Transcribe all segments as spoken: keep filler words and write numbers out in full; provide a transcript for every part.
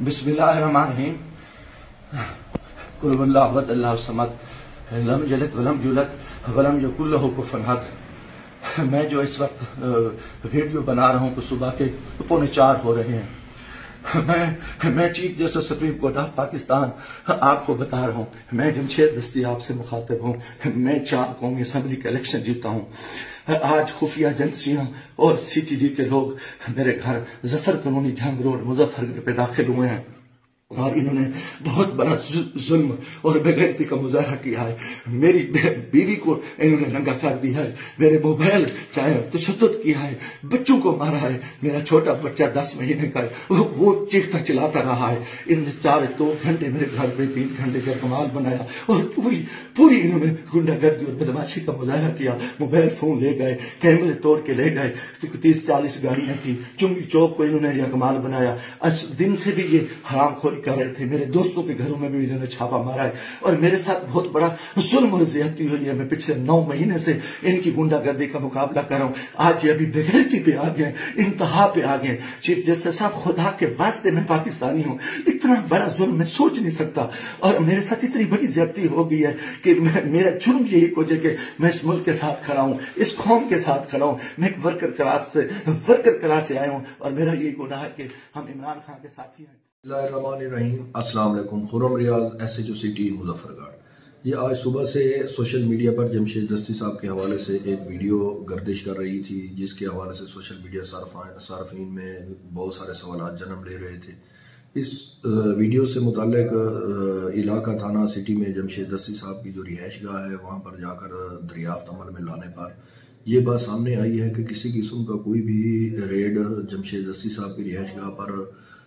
बिस्मिल्लाहिर्रहमानिर्रहीम कुल वल्लाहु अहद अल्लाहु समद लम यलिद वलम यूलद वलम यकुल लहू कुफुवन अहद। मैं जो इस वक्त वीडियो बना रहा हूँ सुबह के पौने चार हो रहे हैं। मैं मैं chief justice supreme court of Pakistan आपको बता रहा हूँ। मैं जमशेद दस्ती आपसे मुखातिब हूँ। मैं चार कौमी असम्बली का इलेक्शन जीता हूँ। आज खुफिया एजेंसियां और सी टी डी के लोग मेरे घर जफर कॉलोनी जंग रोड मुजफ्फरगढ़ पे दाखिल हुए हैं और इन्होंने बहुत बड़ा जुल्म और बेगैरती का मुजाहरा किया है। मेरी बीवी को इन्होंने नंगा कर दिया है, मेरे मोबाइल चाहे तशद्दुद किया है, बच्चों को मारा है। मेरा छोटा बच्चा दस महीने का वो चीखता चिल्लाता रहा है। इन्होंने चार दो तो घंटे मेरे घर में तीन घंटे का कमाल बनाया और पूरी पूरी इन्होंने गुंडागर्दी और बदमाशी का मुजाहरा किया। मोबाइल फोन ले गए, कैमरे तोड़ के ले गए। तीस चालीस गाड़ियां थी। चुंगी चौक को इन्होंने यह कमाल बनाया। आज दिन से भी ये हरामखोरी कर रहे थे। मेरे दोस्तों के घरों में भी इन्होंने छापा मारा है और मेरे साथ बहुत बड़ा जुल्म और ज्यादती हुई है। मैं पिछले नौ महीने से इनकी गुंडागर्दी का मुकाबला कर रहा हूँ। आज ये अभी बेगैरती पे आ गए, इंतहा पे आ गए। चीफ जस्टिस साहब, खुदा के वास्ते मैं पाकिस्तानी हूँ। इतना बड़ा जुल्म मैं सोच नहीं सकता और मेरे साथ इतनी बड़ी ज्यादती हो गई है कि मेरा जुर्म यही खोजे कि मैं इस मुल्क के साथ खड़ा हूँ, इस कौम के साथ खड़ा हूँ। मैं एक वर्कर क्लास से वर्कर क्लास से आया हूँ और मेरा यही गुनाह है कि हम इमरान खान के साथी हैं। रहीम अस्सलाम वालेकुम। Khurram Riaz S H O C T Muzaffargarh. ये आज सुबह से सोशल मीडिया पर जमशेद दस्ती साहब के हवाले से एक वीडियो गर्दिश कर रही थी, जिसके हवाले से सोशल मीडिया सार्फिन में बहुत सारे सवाल जन्म ले रहे थे। इस वीडियो से मुतालिक इलाका थाना सिटी में जमशेद दस्ती साहब की जो रिहाइश गाह है वहाँ पर जाकर दरियाफ्त अमल में लाने पर ये बात सामने आई है कि किसी किस्म का कोई भी रेड जमशेद दस्ती साहब की रिहाइश गाह पर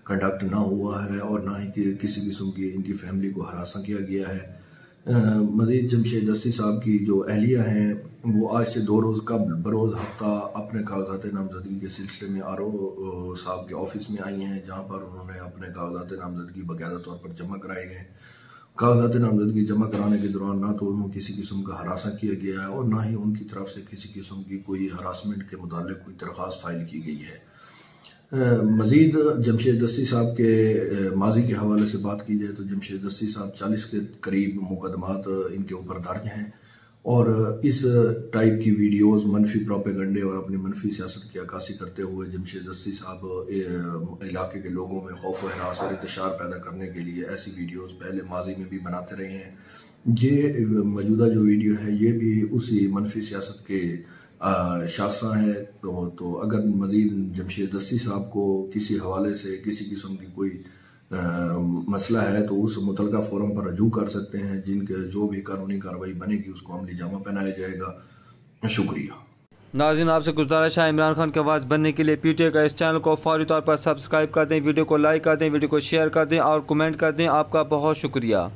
कंडक्ट ना हुआ है और ना ही कि किसी किस्म की इनकी फैमिली को हरासा किया गया है। मज़ीद जमशेद दस्ती साहब की जो अहलिया हैं वो आज से दो रोज़ कबल बरोज़ हफ्ता अपने कागजात नामजदगी के सिलसिले में आर ओ साहब के ऑफिस में आई हैं, जहाँ पर उन्होंने अपने कागजात नामजदगी बाकायदा तौर पर जमा कराए हैं। कागजात नामजदगी जमा कराने के दौरान ना तो उन्हें किसी किस्म का हरासा किया गया है और ना ही उनकी तरफ से किसी किस्म की कोई हरासमेंट के मुतालिक कोई दरख्वास्त फाइल की गई है। मज़ीद जमशेद दस्ती साहब के माजी के हवाले से बात की जाए तो जमशेद दस्ती साहब चालीस के करीब मुकदमात इनके ऊपर दर्ज हैं और इस टाइप की वीडियोस, मनफी प्रोपेगंडे और अपनी मनफी सियासत की अक्कासी करते हुए जमशेद दस्ती साहब इलाके के लोगों में खौफ व हरास और इंतशार पैदा करने के लिए ऐसी वीडियोस पहले माजी में भी बनाते रहे हैं। ये मौजूदा जो वीडियो है ये भी उसी मनफी सियासत के शाखा है। तो, तो अगर मज़ीद जमशेद दस्ती साहब को किसी हवाले से किसी किस्म की कोई आ, मसला है तो उस मुतलका फोरम पर रजू कर सकते हैं। जिनके जो भी कानूनी कार्रवाई बनेगी उसको अमली जामा पहनाया जाएगा। शुक्रिया। नाज़रीन, आपसे गुजारिश है इमरान खान की आवाज़ बनने के लिए पीटीआई का इस चैनल को फौरी तौर पर सब्सक्राइब कर दें, वीडियो को लाइक कर दें, वीडियो को शेयर कर दें और कमेंट कर दें। आपका बहुत शुक्रिया।